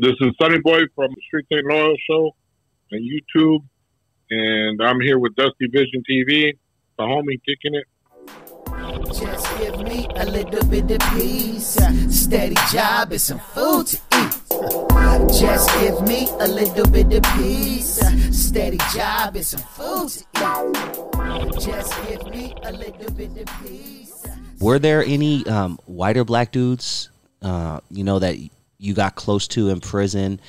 This is Sunny Boy from the Street Saint Loyal Show and YouTube, and I'm here with Dusty Vision TV, the homie kicking it. Just give me a little bit of peace, steady job and some food to eat. Just give me a little bit of peace, steady job and some food to eat. Just give me a little bit of peace. Were there any white or black dudes, you know, that you got close to in prison,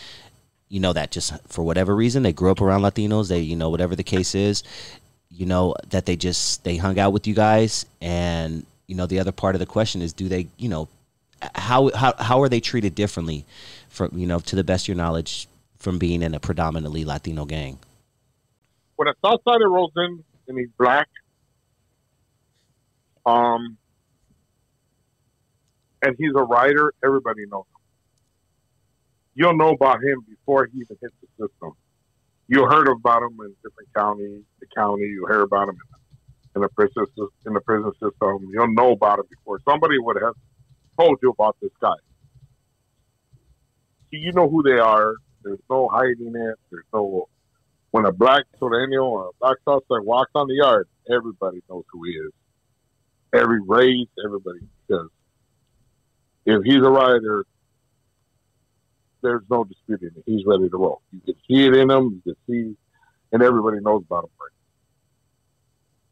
you know, that just for whatever reason, they grew up around Latinos, they, you know, whatever the case is, you know, that they just, they hung out with you guys? And, you know, the other part of the question is, do they, you know, how are they treated differently from, you know, to the best of your knowledge, from being in a predominantly Latino gang? When a South Sider rolls in and he's black, and he's a rider, everybody knows him. You'll know about him before he even hits the system. You heard about him in different counties, the county. You hear about him in the prison system. You'll know about him before somebody would have told you about this guy. So you know who they are. There's no hiding it. There's no. When a black Sureno or a black South Sider walks on the yard, everybody knows who he is. Every race, everybody says. If he's a rider, there's no disputing it. He's ready to roll. You can see it in him. You can see, and everybody knows about him.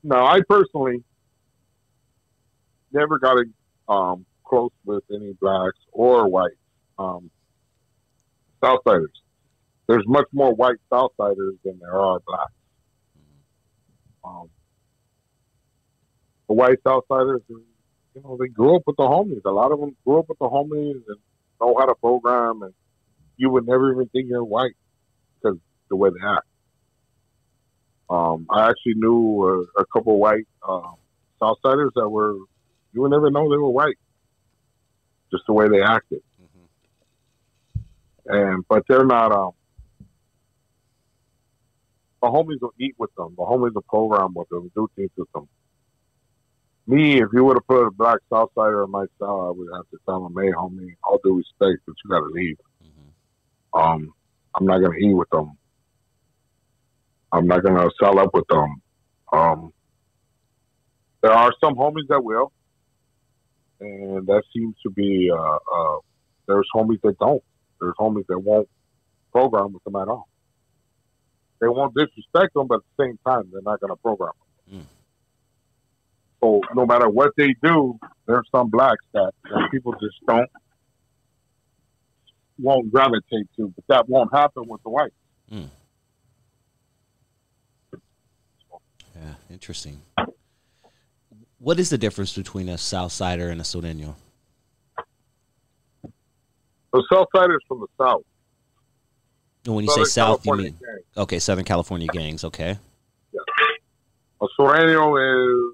Now, I personally never got close with any blacks or white Southsiders. There's much more white Southsiders than there are blacks. The white Southsiders, you know, they grew up with the homies. A lot of them grew up with the homies and know how to program, and you would never even think you're white because the way they act. I actually knew a couple of white Southsiders that were, you would never know they were white, just the way they acted. Mm-hmm. But they're not, the homies will eat with them. The homies will program with them, do things with them. Me, if you would have put a black Southsider in my cell, I would have to tell him, hey, homie, all due respect, but you got to leave. Mm-hmm. I'm not going to eat with them. I'm not going to sell up with them. There are some homies that will, and that seems to be, there's homies that don't. There's homies that won't program with them at all. They won't disrespect them, but at the same time, they're not going to program them. Mm. So no matter what they do, there's some blacks that people just won't gravitate to, but that won't happen with the whites. Mm. Yeah, interesting. What is the difference between a South Sider and a Sureno? The South Sider is from the South. And when you say South, you mean okay, Southern California gangs? Okay. Yeah. A Sureno is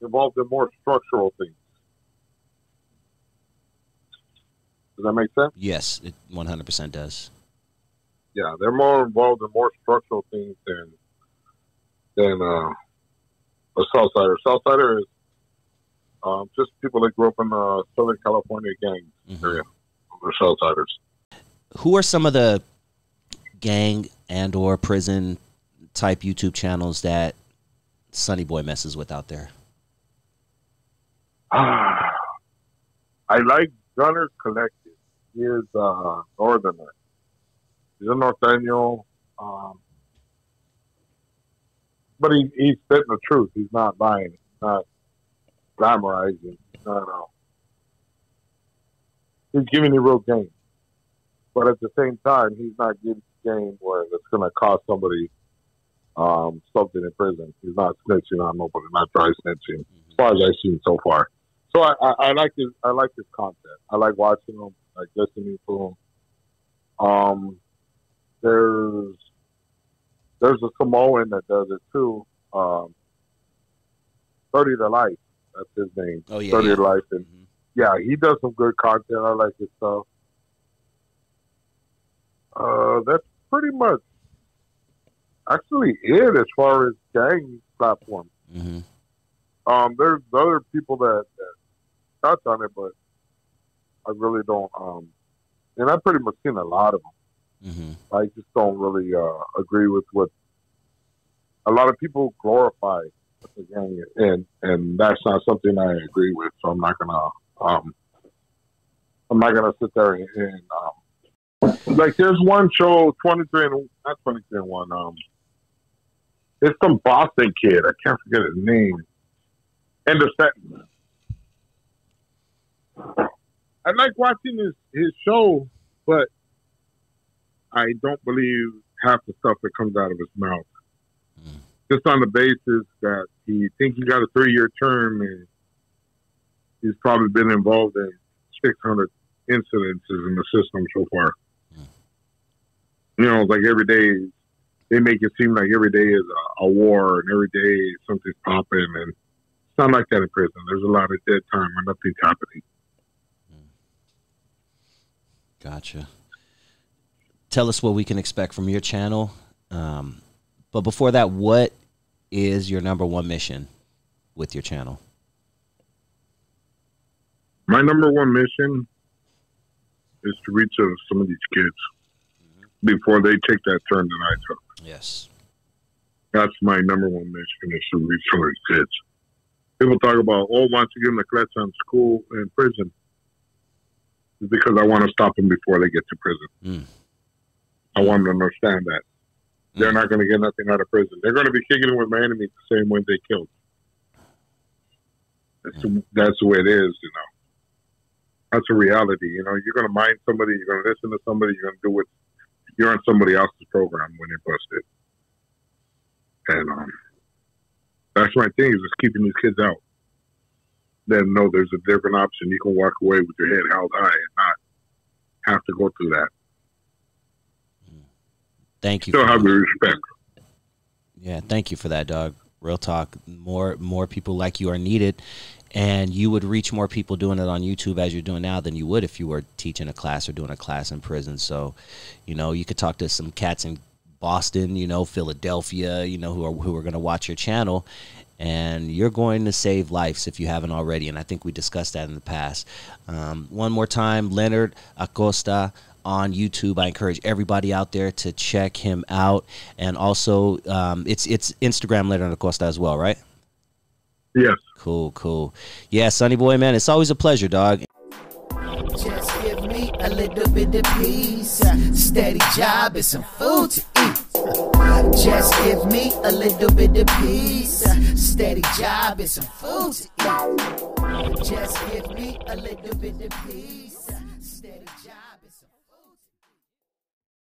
involved in more structural things. Does that make sense? Yes, it 100% does. Yeah, they're more involved in more structural things than a Southsider. Southsider is just people that grew up in the Southern California gang area. They're Southsiders. Who are some of the gang and or prison type YouTube channels that Sunny Boy messes with out there? I like Gunner Collective. He is a northerner. He's a North Daniel. But he's spitting the truth. He's not lying. He's not glamorizing. He's not he's giving you real game. But at the same time, he's not giving game where it's going to cost somebody something in prison. He's not snitching on nobody. Not dry snitching, as far as I've seen so far. So I like this. I like this content. I like watching them. I like listening to them. There's a Samoan that does it too. 30 to Life. That's his name. Oh yeah. 30 to Life. And yeah, he does some good content. I like his stuff. That's pretty much actually it as far as gang platforms. Mm-hmm. There's other people that touch on it, but I really don't and I've pretty much seen a lot of them. Mm-hmm. I just don't really agree with what a lot of people glorify the gang, and that's not something I agree with. So I'm not gonna sit there and like there's one show 23 and 1. It's some Boston kid. I can't forget his name. End of sentence. I like watching his show, but I don't believe half the stuff that comes out of his mouth. Mm. Just on the basis that he thinks he got a 3-year term and he's probably been involved in 600 incidences in the system so far. Mm. You know, like every day, they make it seem like every day is a war and every day something's popping, and it's not like that in prison. There's a lot of dead time and nothing's happening. Gotcha. Tell us what we can expect from your channel. But before that, what is your #1 mission with your channel? My #1 mission is to reach out to some of these kids before they take that turn that I took. Yes. That's my #1 mission, is to reach some of these kids. People talk about, oh, why don't you give them the clutch on school and prison? It's because I want to stop them before they get to prison. Mm. I want them to understand that. They're not going to get nothing out of prison. They're going to be kicking it with my enemies the same way they killed. That's the way it is, you know. That's a reality, you know. You're going to mind somebody, you're going to listen to somebody, you're going to do what you're on somebody else's program when you're busted. And that's my thing, is just keeping these kids out. Then know there's a different option. You can walk away with your head held high and not have to go through that. Thank you. Still have your respect. Yeah, thank you for that, dog. Real talk. More people like you are needed, and you would reach more people doing it on YouTube as you're doing now than you would if you were teaching a class or doing a class in prison. So, you know, you could talk to some cats in Boston, you know, Philadelphia, you know, who are going to watch your channel, and you're going to save lives if you haven't already. And I think we discussed that in the past. One more time, Leonard Acosta on YouTube. I encourage everybody out there to check him out. And also, it's Instagram Leonard Acosta as well, right? Yes. Cool, cool. Yeah, Sonny Boy, man, it's always a pleasure, dog. Just give me a little bit of peace, steady job and some food to eat. Just give me a little bit of peace, steady job and some food to eat. Just give me a little bit of peace, steady job and some